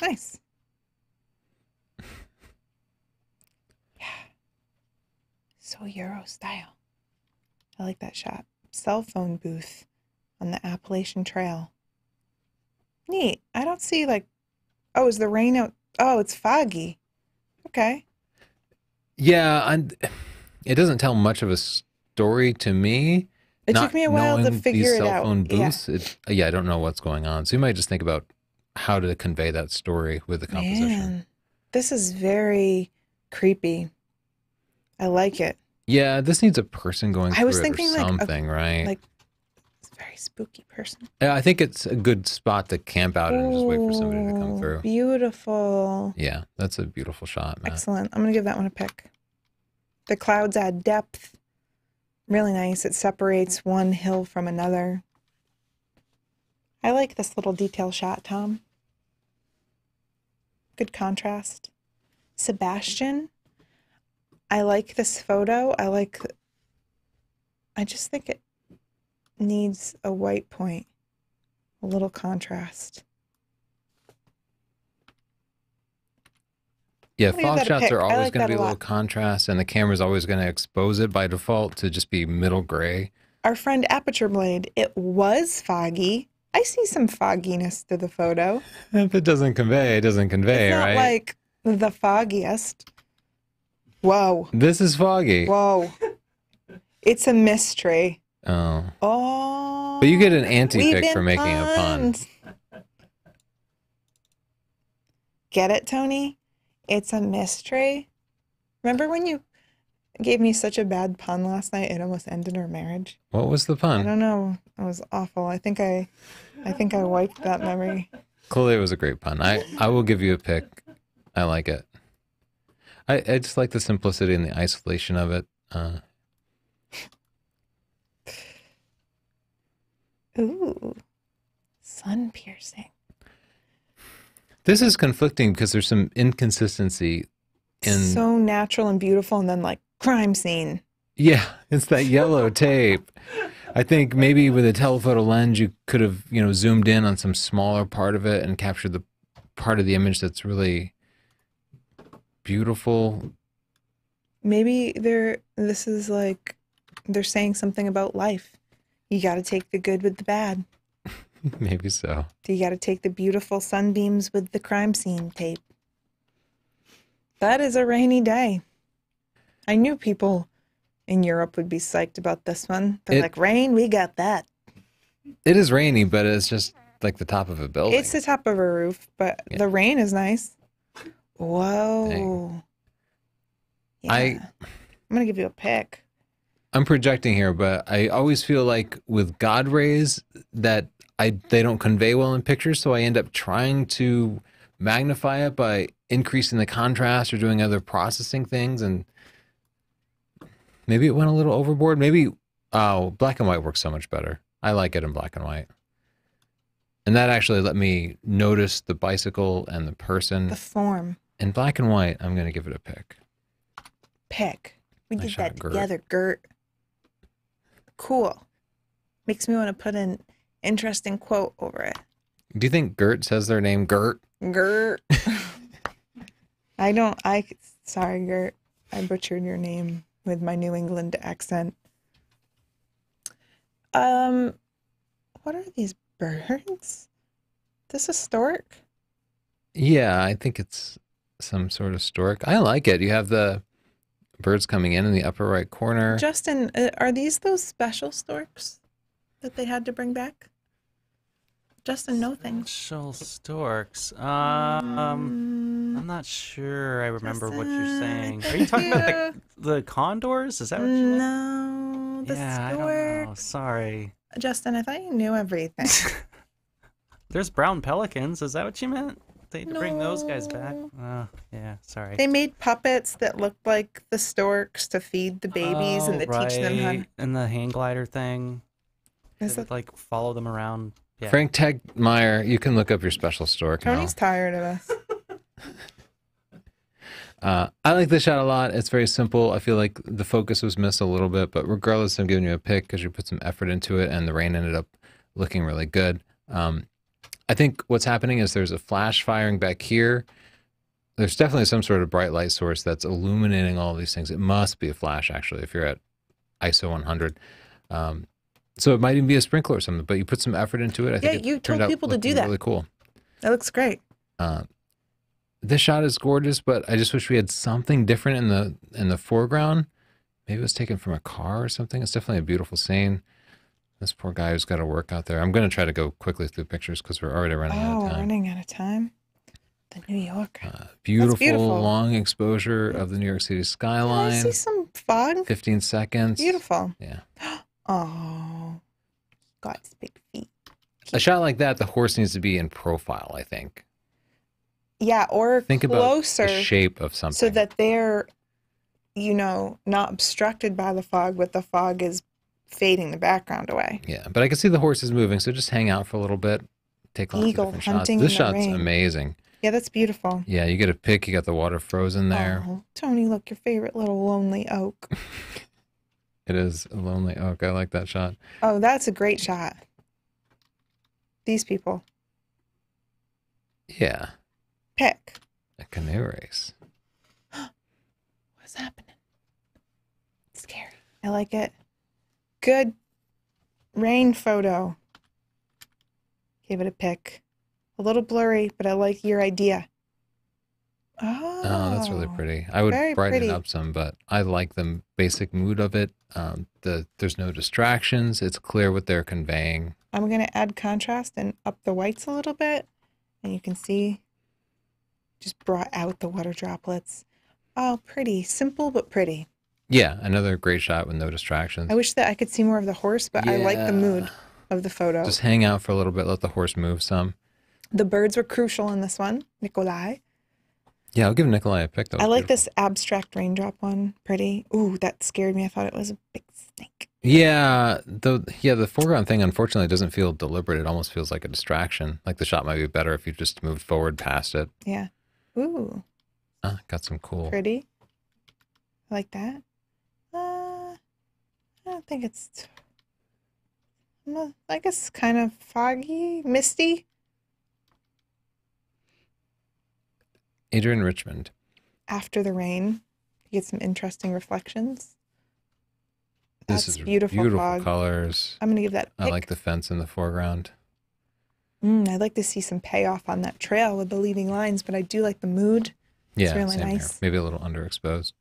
Nice. Yeah. So Euro style. I like that shot. Cell phone booth on the Appalachian Trail. Neat. I don't see like, oh, is the rain out? Oh, it's foggy. Okay. Yeah, it doesn't tell much of a story to me. It took me a while to figure it out. Cell phone booths. Yeah, I don't know what's going on. So you might just think about how to convey that story with the composition. Man, this is very creepy. I like it. Yeah, this needs a person going through it or something, right? Like a very spooky person. Yeah, I think it's a good spot to camp out and just wait for somebody to come through. Beautiful. Yeah, that's a beautiful shot, Matt. Excellent. I'm going to give that one a pick. The clouds add depth. Really nice. It separates one hill from another. I like this little detail shot, Tom. Good contrast. Sebastian. I like this photo. I just think it needs a white point, a little contrast. Yeah, fog shots are always going to be a little contrast, and the camera's always going to expose it by default to just be middle gray. Our friend Aperture Blade, it was foggy. I see some fogginess to the photo. If it doesn't convey, it doesn't convey, right? It's not like the foggiest. Whoa. This is foggy. Whoa. It's a mystery. Oh. Oh. But you get an anti-pick for making a pun. Get it, Tony? It's a mystery. Remember when you gave me such a bad pun last night? It almost ended our marriage. What was the pun? I don't know. It was awful. I think I wiped that memory. Clearly it was a great pun. I will give you a pick. I like it. I just like the simplicity and the isolation of it. Ooh, sun piercing. This is conflicting because there's some inconsistency in... So natural and beautiful, and then like crime scene. Yeah, it's that yellow tape. I think maybe with a telephoto lens you could have, you know, zoomed in on some smaller part of it and captured the part of the image that's really beautiful. Maybe they're, this is like, they're saying something about life. You got to take the good with the bad. Maybe so. You got to take the beautiful sunbeams with the crime scene tape. That is a rainy day. I knew people in Europe would be psyched about this one. They're like, rain, we got that. It is rainy, but it's just like the top of a building. It's the top of a roof, but yeah, the rain is nice. Whoa. Yeah. I'm going to give you a pick. I'm projecting here, but I always feel like with God rays that they don't convey well in pictures, so I end up trying to magnify it by increasing the contrast or doing other processing things, and maybe it went a little overboard. Maybe black and white works so much better. I like it in black and white. And that actually let me notice the bicycle and the person. The form. In black and white, I'm going to give it a pick. Pick. We did that together, Gert. Cool. Makes me want to put an interesting quote over it. Do you think Gert says their name Gert? Gert. Sorry, Gert. I butchered your name with my New England accent. What are these birds? This is stork? Yeah, I think it's some sort of stork. I like it. You have the birds coming in the upper right corner. Justin, are these those special storks that they had to bring back? Justin, no thanks. Special storks. I'm not sure I remember Justin, what you're saying. Are you talking about the condors? Is that what you're No, the storks. I don't know. Sorry. Justin, I thought you knew everything. There's brown pelicans. Is that what you meant? They had to bring those guys back. Oh, yeah, sorry. They made puppets that looked like the storks to feed the babies and to teach them how to... And the hang glider thing. They would, like, follow them around. Yeah. Frank Tegmeyer, you can look up your special stork. Tony's tired of us. I like this shot a lot. It's very simple. I feel like the focus was missed a little bit, but regardless, I'm giving you a pick because you put some effort into it and the rain ended up looking really good. I think what's happening is there's a flash firing back here. There's definitely some sort of bright light source that's illuminating all these things. It must be a flash, actually, if you're at ISO 100. So it might even be a sprinkler or something, but you put some effort into it. I think you told people to do that. Really cool. That looks great. This shot is gorgeous, but I just wish we had something different in the foreground. Maybe it was taken from a car or something. It's definitely a beautiful scene. This poor guy who's got to work out there. I'm going to try to go quickly through pictures because we're already running out of time. Oh, running out of time. The New York. Beautiful long exposure of the New York City skyline. Can I see some fog? 15 seconds. Beautiful. Yeah. Oh, God's big feet. A shot like that, the horse needs to be in profile, I think. Yeah, or think closer. About the shape of something. So that they're, you know, not obstructed by the fog, but the fog is fading the background away. Yeah, but I can see the horse is moving, so just hang out for a little bit. Take lots of different shots. This shot's amazing. Yeah, that's beautiful. Yeah, you get a pick. You got the water frozen there. Oh, Tony, look, your favorite little lonely oak. It is a lonely oak. I like that shot. Oh, that's a great shot. These people. Yeah. Pick. A canoe race. What's happening? It's scary. I like it. Good rain photo. Give it a pick. A little blurry, but I like your idea. Oh, that's really pretty. I would brighten it up some, but I like the basic mood of it. There's no distractions. It's clear what they're conveying. I'm going to add contrast and up the whites a little bit. And you can see just brought out the water droplets. Oh, pretty. Simple, but pretty. Yeah, another great shot with no distractions. I wish that I could see more of the horse, but I like the mood of the photo. Just hang out for a little bit. Let the horse move some. The birds were crucial in this one. Nikolai. Yeah, I'll give Nikolai a pick. I like this abstract raindrop one. Pretty. Ooh, that scared me. I thought it was a big snake. Yeah, the foreground thing, unfortunately, doesn't feel deliberate. It almost feels like a distraction. Like the shot might be better if you just moved forward past it. Yeah. Ooh. Got some cool. Pretty. I like that. I don't think it's... I guess it's kind of foggy, misty. Adrian Richmond. After the rain, you get some interesting reflections. That's this is beautiful, beautiful colors. I'm going to give that a pick. I like the fence in the foreground. I'd like to see some payoff on that trail with the leading lines, but I do like the mood. Yeah, it's really nice. Here. Maybe a little underexposed.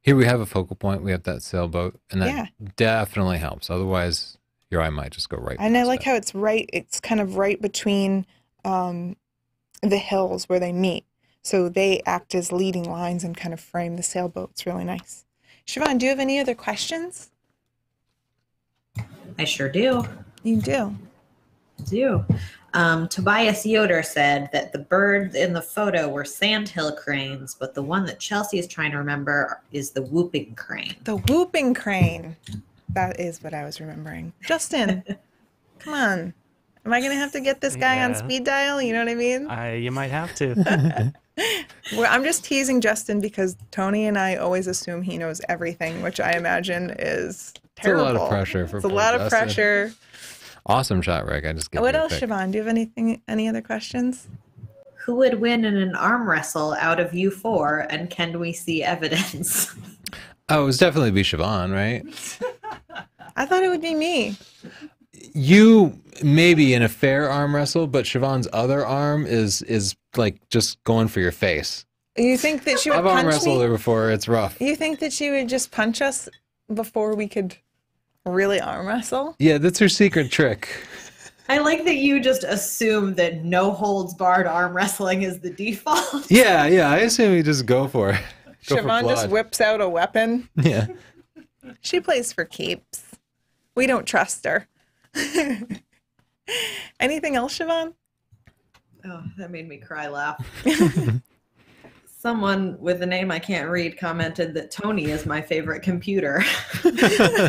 Here we have a focal point. We have that sailboat, and that definitely helps. Otherwise, your eye might just go right. And I like how it's right. It's kind of right between the hills where they meet. So they act as leading lines and kind of frame the sailboat. It's really nice. Siobhan, do you have any other questions? I sure do. You do. I do. Tobias Yoder said that the birds in the photo were sandhill cranes, but the one that Chelsea is trying to remember is the whooping crane. The whooping crane. That is what I was remembering. Justin, come on. Am I going to have to get this guy on speed dial? You know what I mean? You might have to. Well, I'm just teasing Justin because Tony and I always assume he knows everything, which I imagine is terrible. It's a lot of pressure. It's a lot of pressure. Awesome shot, Rick. I just get what else, Siobhan? Do you have anything? Any other questions? Who would win in an arm wrestle out of you four, and can we see evidence? Oh, it would definitely be Siobhan, right? I thought it would be me. You maybe in a fair arm wrestle, but Siobhan's other arm is like just going for your face. You think that she would punch me? I've arm wrestled her before. It's rough. You think that she would just punch us before we could really arm wrestle? Yeah, that's her secret trick. I like that you just assume that no holds barred arm wrestling is the default. Yeah, I assume you just go for it. Siobhan just whips out a weapon. Yeah. She plays for keeps. We don't trust her. Anything else, Siobhan? Oh, that made me cry laugh. Someone with a name I can't read commented that Tony is my favorite computer. Yeah,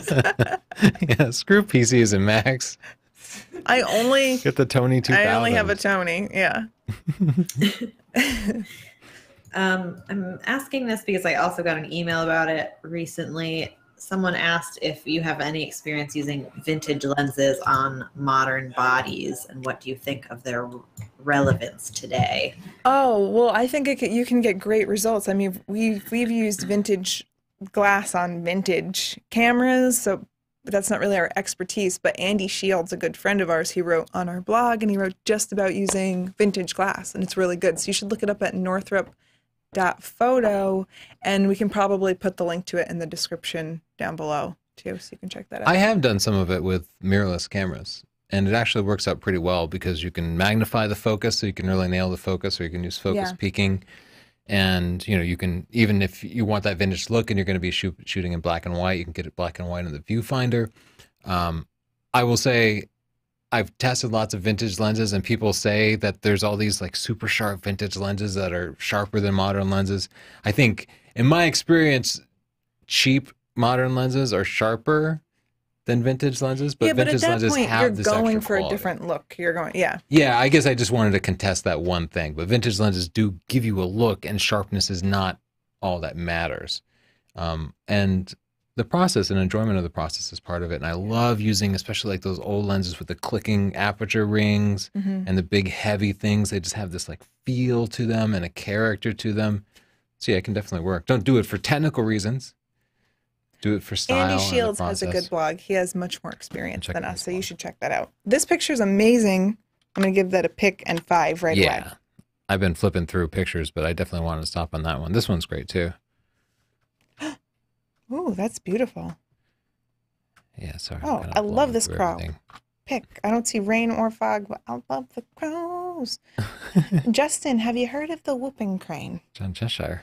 screw PCs and Macs. Get the Tony 2000. I only have a Tony, yeah. I'm asking this because I also got an email about it recently. Someone asked if you have any experience using vintage lenses on modern bodies, and what do you think of their relevance today? Oh, well, I think you can get great results. I mean, we've used vintage glass on vintage cameras, so that's not really our expertise. But Andy Shields, a good friend of ours, he wrote on our blog, and he wrote just about using vintage glass, and it's really good. So you should look it up at northrop.photo, and we can probably put the link to it in the description down below too, so you can check that out. I have done some of it with mirrorless cameras, and it actually works out pretty well because you can magnify the focus, so you can really nail the focus, or you can use focus peaking, and you can, even if you want that vintage look and you're going to be shooting in black and white, you can get it black and white in the viewfinder. I will say I've tested lots of vintage lenses, and people say that there's all these like super sharp vintage lenses that are sharper than modern lenses. I think in my experience, cheap modern lenses are sharper than vintage lenses, but vintage lenses have this extra quality. You're going for a different look. You're going, yeah, I guess I just wanted to contest that one thing, but vintage lenses do give you a look, and sharpness is not all that matters. And the process and enjoyment of the process is part of it. And I love using, especially like those old lenses with the clicking aperture rings and the big heavy things. They just have this like feel to them and a character to them. So yeah, it can definitely work. Don't do it for technical reasons. Do it for style. Andy Shields has a good blog. He has much more experience than us, so you should check that out. This picture is amazing. I'm going to give that a pick and 5 right away. Yeah, I've been flipping through pictures, but I definitely wanted to stop on that one. This one's great too. Ooh, that's beautiful. Yeah, sorry. Oh, I love this crow. Pick. I don't see rain or fog, but I love the crows. Justin, have you heard of the whooping crane? John Cheshire.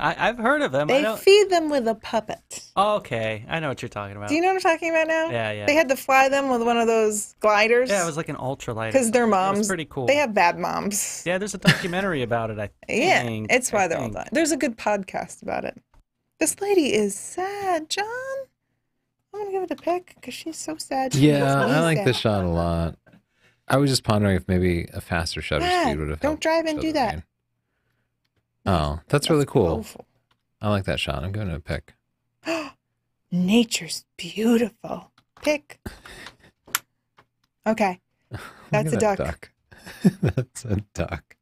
I've heard of them. They feed them with a puppet. Oh, okay, I know what you're talking about. Do you know what I'm talking about now? Yeah, yeah. They had to fly them with one of those gliders. Yeah, it was like an ultralight. Because their moms. It was pretty cool. They have bad moms. Yeah, there's a documentary about it, I think. Yeah, it's why they're all done. There's a good podcast about it. This lady is sad, John. I'm going to give it a pick because she's so sad. Yeah, I like this shot a lot. I was just pondering if maybe a faster shutter speed would have helped. Don't drive and do that. Oh, that's really cool. Beautiful. I like that shot. I'm going to pick. Nature's beautiful. Pick. Okay. That's a duck. That's a duck.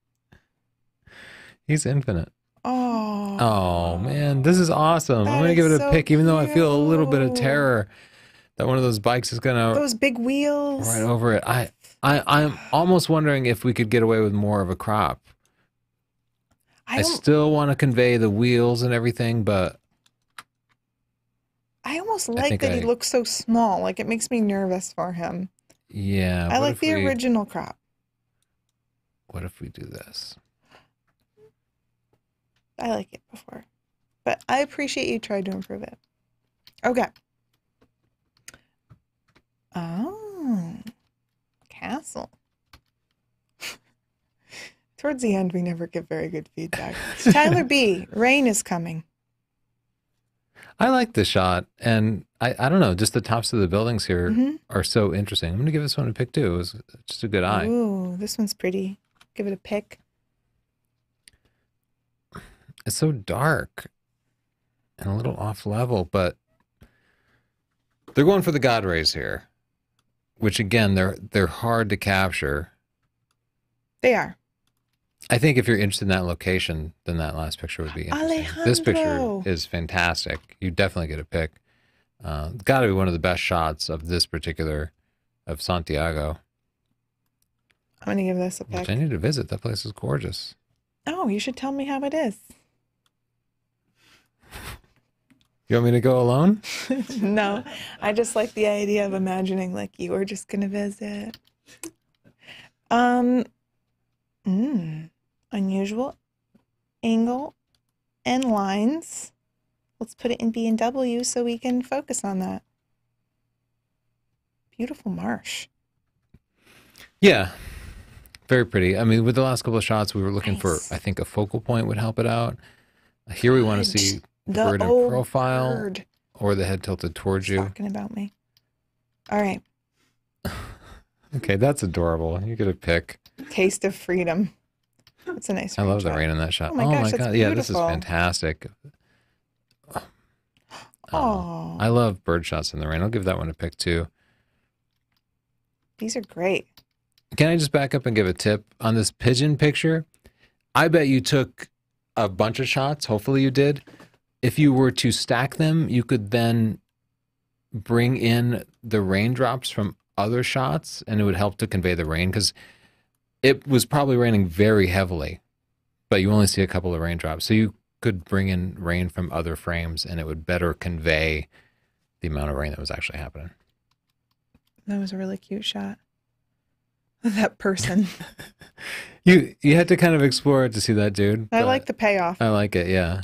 He's infinite. Oh. Oh, man. This is awesome. I'm going to give it a pick, even though I feel a little bit of terror that one of those bikes is going to... Those big wheels. Right over it. I'm almost wondering if we could get away with more of a crop. I still want to convey the wheels and everything, but... I almost like that he looks so small. Like, it makes me nervous for him. Yeah. I like the original crop. What if we do this? I like it before. But I appreciate you trying to improve it. Okay. Oh. Castle. Towards the end, we never get very good feedback. Tyler B., rain is coming. I like this shot. And I don't know, just the tops of the buildings here are so interesting. I'm going to give this one a pick, too. It was just a good eye. Ooh, this one's pretty. Give it a pick. It's so dark and a little off level, but they're going for the God rays here, which, again, they're hard to capture. They are. I think if you're interested in that location, then that last picture would be interesting. Alejandro. This picture is fantastic. You definitely get a pick. Got to be one of the best shots of this particular, of Santiago. I'm going to give this a pick. Which I need to visit. That place is gorgeous. Oh, you should tell me how it is. You want me to go alone? No. I just like the idea of imagining like you were just going to visit. Unusual angle and lines. Let's put it in B&W so we can focus on that. Beautiful marsh. Yeah, very pretty. I mean, with the last couple of shots, we were looking for, I think, a focal point would help it out. Here we want to see the bird in profile or the head tilted towards you. Talking about me. All right. Okay, that's adorable. You get a pick. Taste of freedom. That's a nice rain. I love the rain in that shot. Oh my gosh, my God. Beautiful. Yeah, this is fantastic. Oh, I love bird shots in the rain. I'll give that one a pick too. These are great. Can I just back up and give a tip on this pigeon picture? I bet you took a bunch of shots. Hopefully you did. If you were to stack them, you could then bring in the raindrops from other shots and it would help to convey the rain, because it was probably raining very heavily, but you only see a couple of raindrops. So you could bring in rain from other frames and it would better convey the amount of rain that was actually happening. That was a really cute shot of that person. You had to kind of explore it to see that dude. I like the payoff. I like it, yeah.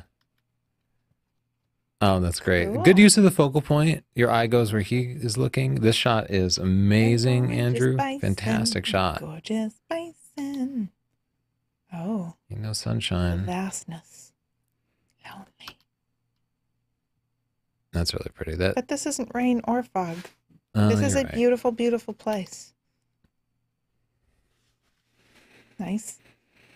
Oh, that's great. Cool. Good use of the focal point. Your eye goes where he is looking. This shot is amazing, gorgeous Andrew. Bison. Fantastic shot. Gorgeous bison. Oh. You know, sunshine. Vastness. Lonely. That's really pretty. But this isn't rain or fog. This is a beautiful, beautiful place. Nice.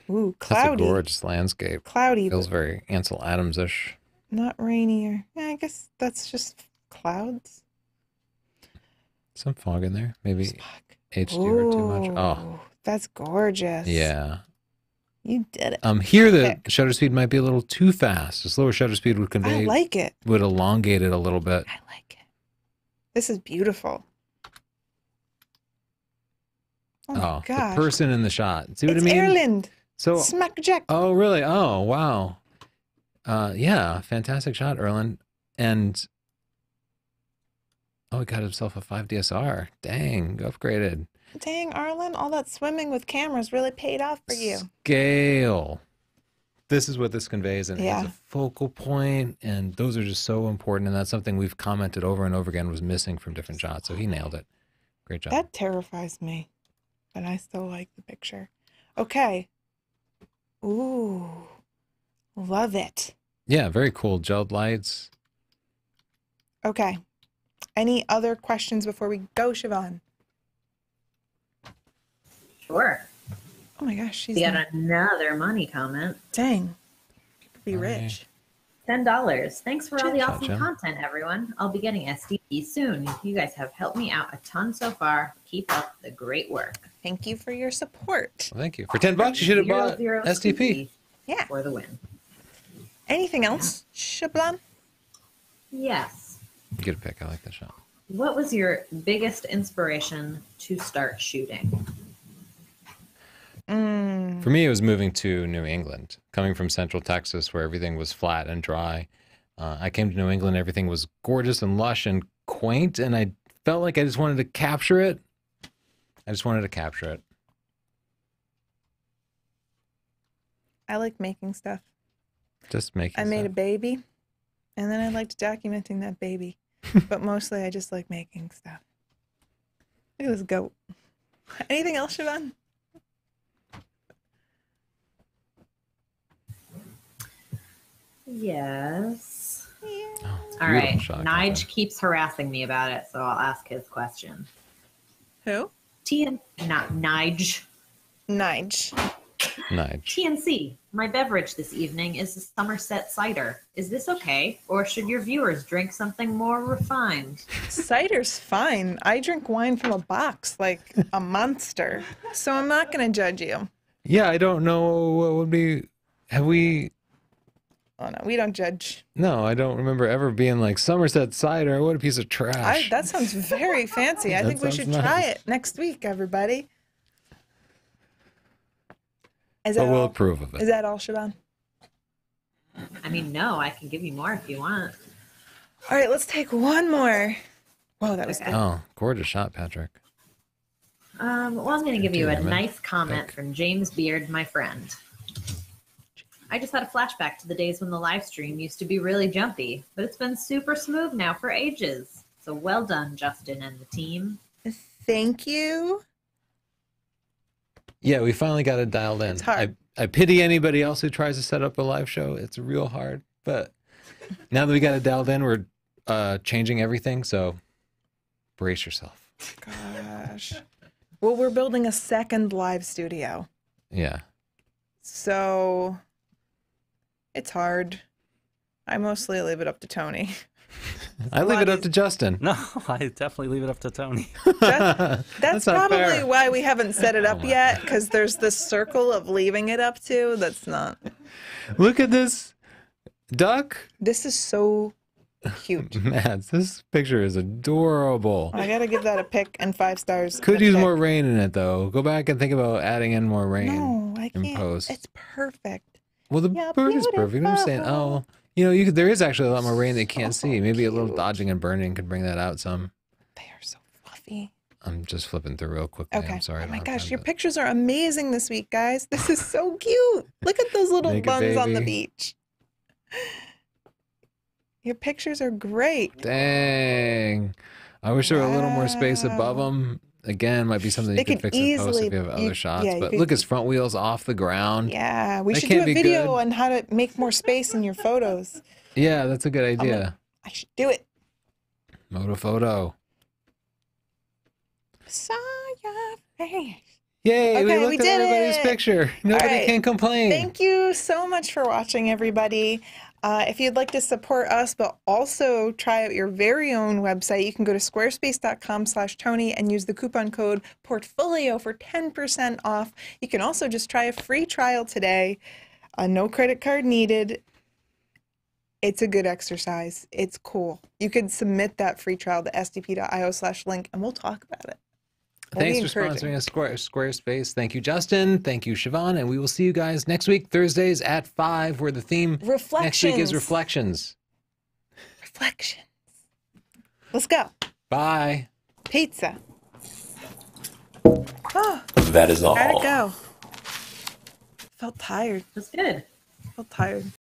Ooh, cloudy. That's a gorgeous landscape. Cloudy. Feels very Ansel Adams-ish. Not rainier. Yeah, I guess that's just clouds. Some fog in there. Maybe HD or too much. Oh, that's gorgeous. Yeah. You did it. Here the shutter speed might be a little too fast. A slower shutter speed would convey. I like it. Would elongate it a little bit. I like it. This is beautiful. Oh, the person in the shot. See what I mean? Erlen. So smack jack. Oh, really? Oh, wow. Yeah, fantastic shot, Erlen. And, oh, he got himself a 5 DSR. Dang, upgraded. Dang, Erlen, all that swimming with cameras really paid off for you. Scale. this is what this conveys, and it's a focal point, and those are just so important, and that's something we've commented over and over again was missing from different shots, so he nailed it. Great job. That terrifies me, but I still like the picture. Okay. Ooh, love it. Yeah, very cool. Gelled lights. Okay. Any other questions before we go, Siobhan? Sure. Oh my gosh, she's got another money comment. Dang, you could be rich. $10. Thanks for all the awesome content, everyone. I'll be getting SDP soon. You guys have helped me out a ton so far. Keep up the great work. Thank you for your support. Well, thank you. For $10, you should have bought SDP. Yeah. For the win. Anything else, Siobhan? Yes. Good pick. I like that shot. What was your biggest inspiration to start shooting? For me, it was moving to New England, coming from Central Texas, where everything was flat and dry. I came to New England, everything was gorgeous and lush and quaint, and I felt like I just wanted to capture it. I like making stuff. I made a baby, and then I liked documenting that baby. But mostly, I just like making stuff. Look at this goat. Anything else, Siobhan? Yes. Oh, all right. Nige keeps harassing me about it, so I'll ask his question. Who? Nige. TNC. My beverage this evening is a Somerset cider. Is this okay, or should your viewers drink something more refined? Cider's fine. I drink wine from a box like a monster, so I'm not going to judge you. Yeah, I don't know what would be. Have we? Oh, no, we don't judge. No, I don't remember ever being like, Somerset cider, what a piece of trash. That sounds very fancy. I think we should try it next week, everybody. But we'll approve of it. Is that all, Siobhan? I mean, no, I can give you more if you want. All right, let's take one more. Whoa, that was good. Oh, gorgeous shot, Patrick. Well, I'm going to give you a nice comment from James Beard, my friend. I just had a flashback to the days when the live stream used to be really jumpy, but it's been super smooth now for ages. So well done, Justin and the team. Thank you. Yeah, we finally got it dialed in. It's hard. I pity anybody else who tries to set up a live show. It's real hard. But now that we got it dialed in, we're changing everything. So brace yourself. Gosh. Well, we're building a second live studio. Yeah. So... it's hard. I mostly leave it up to Tony. I leave it up to Justin. No, I definitely leave it up to Tony. That's probably why we haven't set it up yet, because there's this circle of leaving it up to that's not. Look at this duck. This is so cute. Mads, this picture is adorable. I got to give that a pick and 5 stars. Could use more rain in it, though. Go back and think about adding in more rain. No, I can't. Post. It's perfect. Well, the bird is perfect. I'm saying, oh, you know, there is actually a lot more rain that you can't see. Maybe a little dodging and burning could bring that out some. They are so fluffy. I'm just flipping through real quickly. Okay. I'm sorry. Oh my gosh, your pictures are amazing this week, guys. This is so cute. Look at those little buns on the beach. Your pictures are great. Dang. I wish there were a little more space above them. Again, might be something you could fix and post if you have other shots. Yeah, but look, his front wheel's off the ground. Yeah, we should do a video on how to make more space in your photos. Yeah, that's a good idea. I should do it. Moto photo. Saw your face. Yay, okay, we did everybody's picture. Nobody can complain. Thank you so much for watching, everybody. If you'd like to support us, but also try out your very own website, you can go to squarespace.com/Tony and use the coupon code PORTFOLIO for 10% off. You can also just try a free trial today. No credit card needed. It's a good exercise. It's cool. You could submit that free trial to sdp.io/link and we'll talk about it. Thanks for sponsoring us, Squarespace. Thank you, Justin. Thank you, Siobhan. And we will see you guys next week, Thursdays at 5, where the theme next week is Reflections. Reflections. Let's go. Bye. Pizza. Oh, that is all. How'd it go? Felt tired. That's good. awful tired.